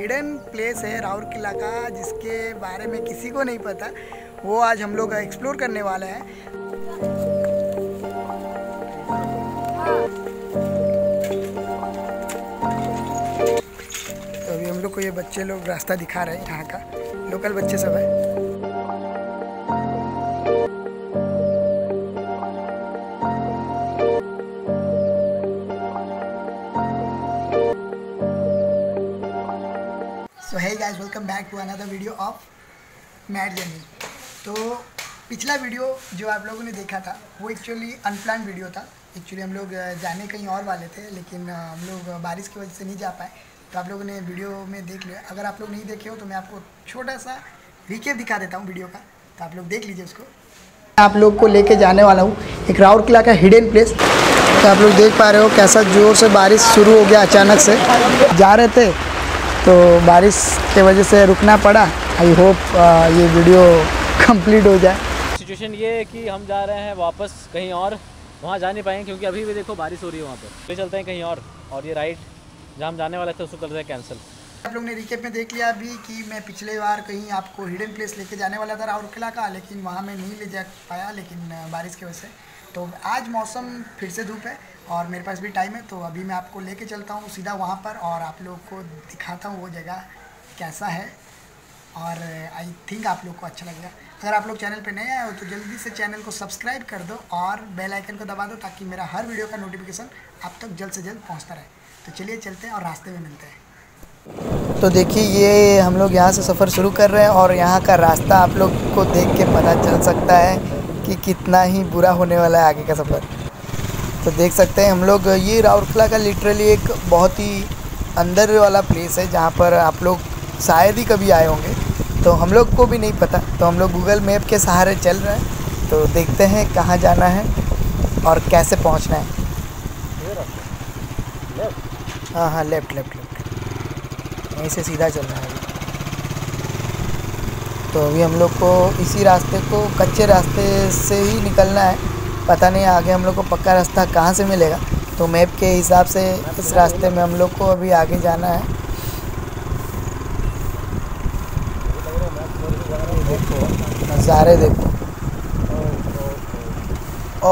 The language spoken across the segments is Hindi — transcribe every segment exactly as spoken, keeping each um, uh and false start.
हिडन प्लेस है राउरकिला का, जिसके बारे में किसी को नहीं पता, वो आज हम लोग एक्सप्लोर करने वाले हैं। हम लोग को ये बच्चे लोग रास्ता दिखा रहे हैं, यहाँ का लोकल बच्चे सब है। So hey guys, welcome back to another video of mad journey. तो पिछला वीडियो जो आप लोगों ने देखा था वो एक्चुअली अनप्लान्ड वीडियो था। एक्चुअली हम लोग जाने कहीं और वाले थे, लेकिन हम लोग बारिश की वजह से नहीं जा पाए। तो आप लोगों ने वीडियो में देख लिया। अगर आप लोग नहीं देखे हो तो मैं आपको छोटा सा रिकेप दिखा देता हूँ वीडियो का, तो आप लोग देख लीजिए उसको। आप लोग को लेके जाने वाला हूँ एक राउरकिला का हिडन प्लेस। तो आप लोग देख पा रहे हो कैसा ज़ोर से बारिश शुरू हो गया अचानक से। जा रहे थे तो बारिश के वजह से रुकना पड़ा। आई होप ये वीडियो कम्प्लीट हो जाए। सिचुएशन ये है कि हम जा रहे हैं वापस कहीं और, वहाँ जा नहीं पाएंगे क्योंकि अभी भी देखो बारिश हो रही है वहाँ पर। फिर चलते हैं कहीं और, और ये राइड जहाँ हम जाने वाले थे उसको कर रहे हैं कैंसिल। आप लोग ने रिकेप में देख लिया अभी कि मैं पिछले बार कहीं आपको हिडन प्लेस लेके जाने वाला था राउरकिला का, लेकिन वहाँ मैं नहीं ले जा पाया, लेकिन बारिश की वजह से। तो आज मौसम फिर से धूप है और मेरे पास भी टाइम है, तो अभी मैं आपको लेके चलता हूँ सीधा वहाँ पर और आप लोग को दिखाता हूँ वो जगह कैसा है। और आई थिंक आप लोग को अच्छा लगेगा। अगर आप लोग चैनल पर नए आए हो तो जल्दी से चैनल को सब्सक्राइब कर दो और बेल आइकन को दबा दो, ताकि मेरा हर वीडियो का नोटिफिकेशन आप तक जल्द से जल्द पहुँचता रहे। तो चलिए चलते हैं और रास्ते में मिलते हैं। तो देखिए, ये हम लोग यहाँ से सफ़र शुरू कर रहे हैं और यहाँ का रास्ता आप लोग को देख के पता चल सकता है कि कितना ही बुरा होने वाला है आगे का सफ़र। तो देख सकते हैं हम लोग, ये राउरकिला का लिटरली एक बहुत ही अंदर वाला प्लेस है, जहाँ पर आप लोग शायद ही कभी आए होंगे। तो हम लोग को भी नहीं पता, तो हम लोग गूगल मैप के सहारे चल रहे हैं। तो देखते हैं कहाँ जाना है और कैसे पहुँचना है। हाँ हाँ, लेफ्ट लेफ्ट लेफ्ट, यहीं से सीधा चलना है अभी। तो अभी हम लोग को इसी रास्ते को, कच्चे रास्ते से ही निकलना है। पता नहीं आगे हम लोग को पक्का रास्ता कहाँ से मिलेगा, तो मैप के हिसाब से इस रास्ते में हम लोग को अभी आगे जाना है। नज़ारे देखो। ओ,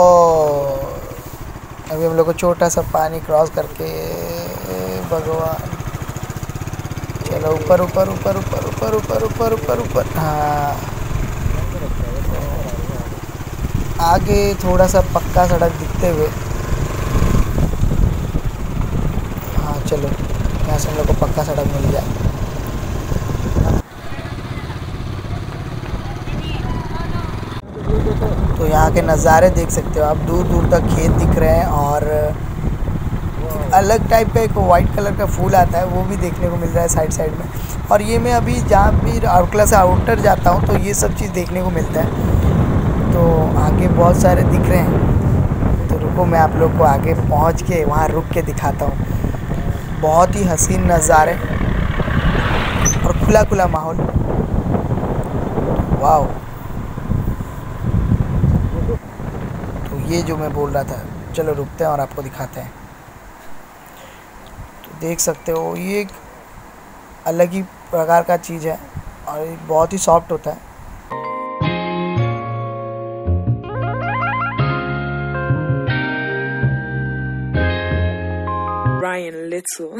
अभी हम लोग को छोटा सा पानी क्रॉस करके, भगवान, चलो ऊपर ऊपर ऊपर ऊपर ऊपर ऊपर ऊपर ऊपर ऊपर। हाँ, आगे थोड़ा सा पक्का सड़क दिखते हुए। हाँ चलो, यहाँ से हम लोग को पक्का सड़क मिल जाए। तो यहाँ के नज़ारे देख सकते हो आप, दूर दूर तक खेत दिख रहे हैं और अलग टाइप का एक वाइट कलर का फूल आता है, वो भी देखने को मिल रहा है साइड साइड में। और ये मैं अभी जहाँ भी राउरकिला से आउटर जाता हूँ तो ये सब चीज़ देखने को मिलता है। तो आगे बहुत सारे दिख रहे हैं, तो रुको मैं आप लोग को आगे पहुँच के वहाँ रुक के दिखाता हूँ। बहुत ही हसीन नज़ारे और खुला खुला माहौल। वाओ। तो ये जो मैं बोल रहा था, चलो रुकते हैं और आपको दिखाते हैं। देख सकते हो, ये एक अलग ही प्रकार का चीज़ है और ये बहुत ही सॉफ्ट होता है। Ryan Little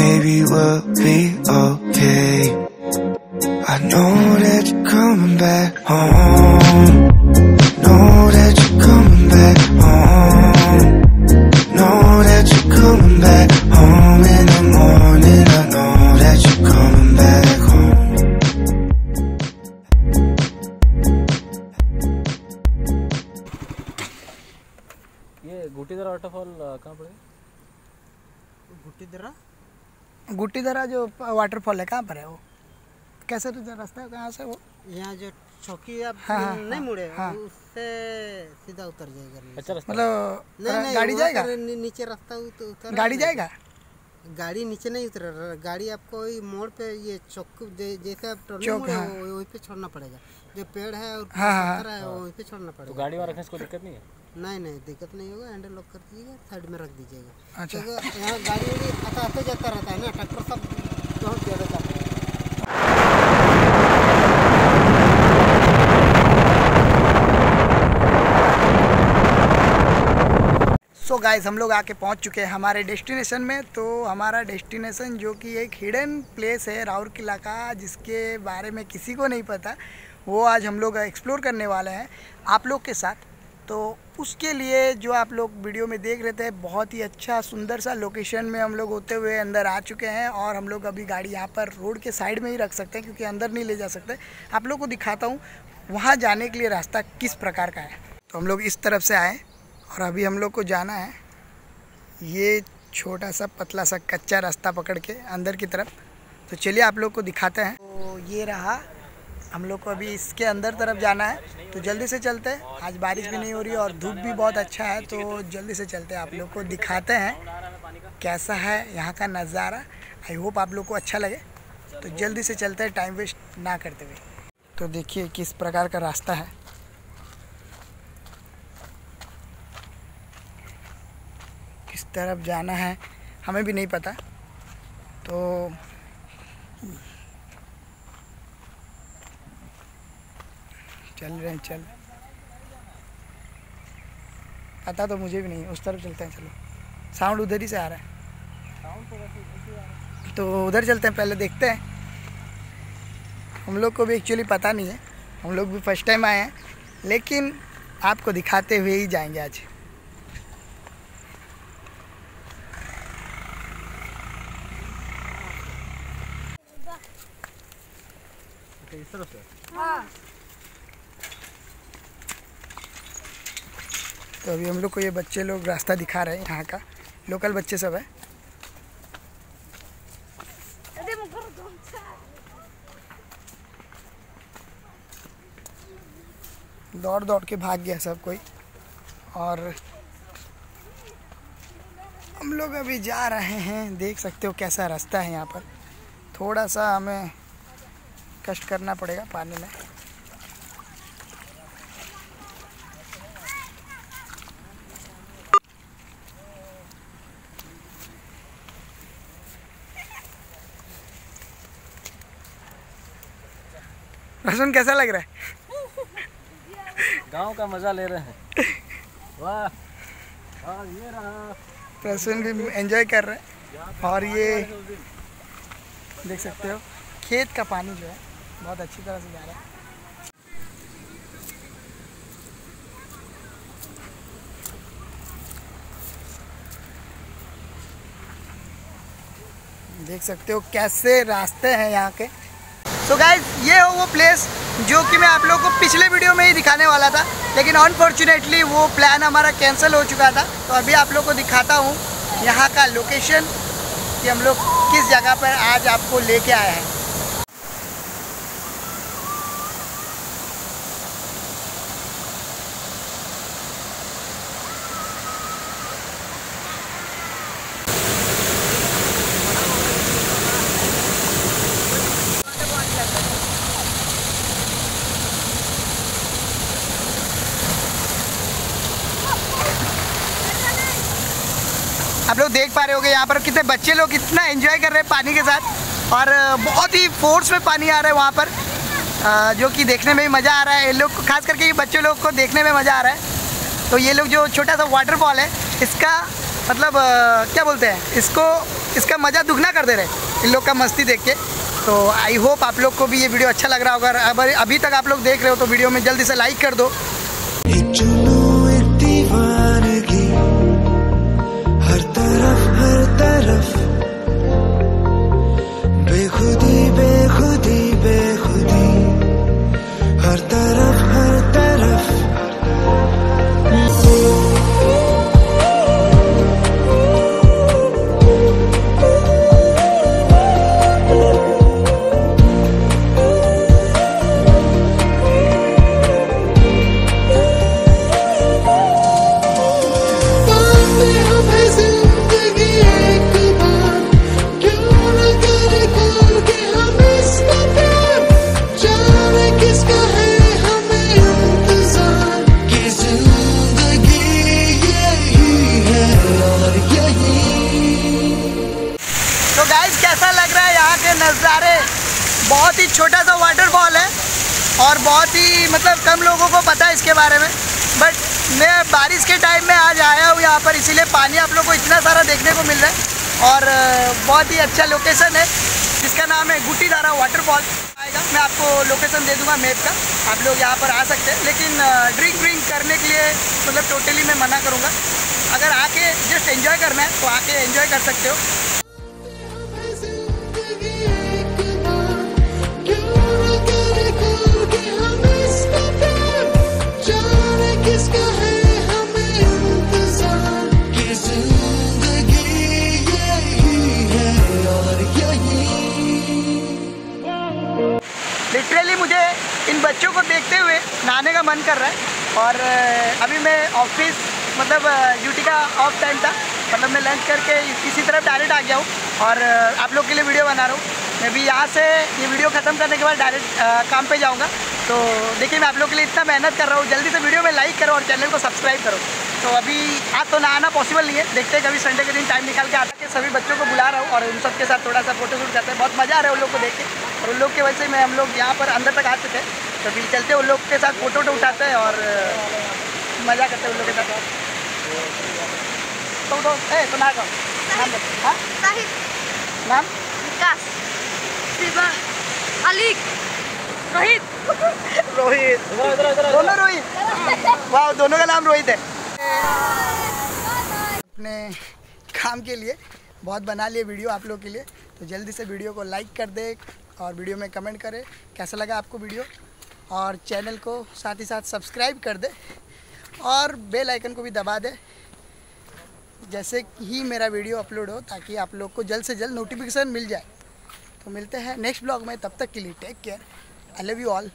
Maybe we'll be okay. I know that you're coming back home. Know that you're coming back home. Know that you're coming back home in the morning. I know that you're coming back home. ये गुटीधरा वाटरफॉल कहाँ पर है? गुटीधरा गुटीधरा जो वाटरफॉल है कहाँ पर है वो? कैसे तो रास्ता कहाँ से वो? यहाँ जो चौकी आप हाँ, नहीं मुड़े हाँ, उससे सीधा उतर जाएगा। अच्छा, मतलब नहीं, नहीं, गाड़ी जाएगा नीचे रास्ता उतर, गाड़ी जाएगा गाड़ी नीचे नहीं उतर रहा, गाड़ी आपको मोड़ पे ये चौक जैसा वही पे छोड़ना पड़ेगा, जो पेड़ है और वही पे छोड़ना पड़ेगा। तो गाड़ी वाला रखने से कोई दिक्कत नहीं है? नहीं नहीं दिक्कत नहीं होगा, हैंडल लॉक कर दीजिएगा, साइड में रख दीजिएगा। अच्छा। तो यहाँ गाड़ी आता आते जाता रहता है ना, ट्रैक्टर सब बहुत ज्यादा जाता है। तो गाइस हम लोग आके पहुंच चुके हैं हमारे डेस्टिनेशन में। तो हमारा डेस्टिनेशन जो कि एक हिडन प्लेस है राउरकिला का, जिसके बारे में किसी को नहीं पता, वो आज हम लोग एक्सप्लोर करने वाले हैं आप लोग के साथ। तो उसके लिए जो आप लोग वीडियो में देख रहे थे, बहुत ही अच्छा सुंदर सा लोकेशन में हम लोग होते हुए अंदर आ चुके हैं। और हम लोग अभी गाड़ी यहाँ पर रोड के साइड में ही रख सकते हैं, क्योंकि अंदर नहीं ले जा सकते। आप लोग को दिखाता हूँ वहाँ जाने के लिए रास्ता किस प्रकार का है। तो हम लोग इस तरफ से आए और अभी हम लोग को जाना है ये छोटा सा पतला सा कच्चा रास्ता पकड़ के अंदर की तरफ। तो चलिए आप लोग को दिखाते हैं। तो ये रहा, हम लोग को अभी इसके अंदर तरफ जाना है, तो जल्दी से चलते हैं। आज बारिश भी नहीं हो रही है और धूप भी बहुत अच्छा है, तो जल्दी से चलते हैं। आप लोग को दिखाते हैं कैसा है यहाँ का नज़ारा। आई होप आप लोग को अच्छा लगे। तो जल्दी से चलते हैं, टाइम वेस्ट ना करते हुए। तो देखिए किस प्रकार का रास्ता है। किस तरफ जाना है हमें भी नहीं पता। तो चल रहे हैं, चल पता तो मुझे भी नहीं, उस तरफ चलते हैं। चलो, साउंड उधर ही से आ रहा है, तो उधर चलते हैं, पहले देखते हैं। हम लोग को भी एक्चुअली पता नहीं है, हम लोग भी फर्स्ट टाइम आए हैं, लेकिन आपको दिखाते हुए ही जाएंगे आज। इस तरफ से। हाँ। तो अभी हम लोग को ये बच्चे लोग रास्ता दिखा रहे हैं, यहाँ का लोकल बच्चे सब है। दौड़ दौड़ के भाग गया सब कोई। और हम लोग अभी जा रहे हैं, देख सकते हो कैसा रास्ता है। यहाँ पर थोड़ा सा हमें कष्ट करना पड़ेगा पानी में। रसून कैसा लग रहा है? गांव का मजा ले रहे हैं। वाह वाह, ये रहा। रसून भी एंजॉय कर रहे हैं। और ये देख सकते हो खेत का पानी जो है बहुत अच्छी तरह से जा रहा है। देख सकते हो कैसे रास्ते हैं यहाँ के। तो गाइस ये हो वो प्लेस जो कि मैं आप लोगों को पिछले वीडियो में ही दिखाने वाला था, लेकिन अनफॉर्चुनेटली वो प्लान हमारा कैंसिल हो चुका था। तो अभी आप लोगों को दिखाता हूँ यहाँ का लोकेशन कि हम लोग किस जगह पर आज आपको लेके आए हैं। आप लोग देख पा रहे होंगे यहाँ पर कितने बच्चे लोग इतना एंजॉय कर रहे हैं पानी के साथ, और बहुत ही फोर्स में पानी आ रहा है वहाँ पर, जो कि देखने में भी मज़ा आ रहा है। ये लोग को खास करके ये बच्चे लोग को देखने में मज़ा आ रहा है। तो ये लोग जो छोटा सा वाटरफॉल है, इसका मतलब क्या बोलते हैं इसको, इसका मज़ा दुगना कर दे रहे इन लोग का मस्ती देख के। तो आई होप आप लोग को भी ये वीडियो अच्छा लग रहा होगा। अगर अभी तक आप लोग देख रहे हो तो वीडियो में जल्दी से लाइक कर दो। बहुत ही छोटा सा वाटरफॉल है और बहुत ही मतलब कम लोगों को पता है इसके बारे में। बट मैं बारिश के टाइम में आज आया हूँ यहाँ पर, इसीलिए पानी आप लोग को इतना सारा देखने को मिल रहा है। और बहुत ही अच्छा लोकेशन है जिसका नाम है गुटीधारा वाटरफॉल आएगा। मैं आपको लोकेशन दे दूंगा मैप का, आप लोग यहाँ पर आ सकते हैं। लेकिन ड्रिंक व्रिंक करने के लिए मतलब टोटली मैं मना करूँगा। अगर आके जस्ट एंजॉय करना है तो आके एंजॉय कर सकते हो। लिटरली मुझे इन बच्चों को देखते हुए नहाने का मन कर रहा है। और अभी मैं ऑफिस मतलब ड्यूटी का ऑफ टाइम था, मतलब मैं लंच करके इसी तरफ डायरेक्ट आ गया हूँ और आप लोग के लिए वीडियो बना रहा हूँ। मैं भी यहाँ से ये वीडियो ख़त्म करने के बाद डायरेक्ट काम पे जाऊँगा। तो देखिए मैं आप लोग के लिए इतना मेहनत कर रहा हूँ, जल्दी से वीडियो में लाइक करो और चैनल को सब्सक्राइब करो। तो अभी आज तो ना आना पॉसिबल नहीं है, देखते हैं कभी संडे के दिन टाइम निकाल के आता के सभी बच्चों को बुला रहा हूँ और उन सब के साथ थोड़ा सा फोटोशूट करते हैं। बहुत मज़ा आ रहा है उन लोग को देख के और उन लोग के वजह से मैं हम लोग यहाँ पर अंदर तक आ चुके हैं। तो फिर चलते उन लोग के साथ फ़ोटो वोटो उठाते हैं और मज़ा करते हैं उन लोग के साथ। तो तो है तो ना कहो नाम रोहित रोहित दोनों रोहित, वाह दोनों का नाम रोहित है। अपने काम के लिए बहुत बना लिए वीडियो आप लोग के लिए, तो जल्दी से वीडियो को लाइक कर दे और वीडियो में कमेंट करें कैसा लगा आपको वीडियो, और चैनल को साथ ही साथ सब्सक्राइब कर दे और बेल आइकन को भी दबा दे जैसे ही मेरा वीडियो अपलोड हो, ताकि आप लोग को जल्द से जल्द नोटिफिकेशन मिल जाए। तो मिलते हैं नेक्स्ट ब्लॉग में, तब तक के लिए take care, I love you all.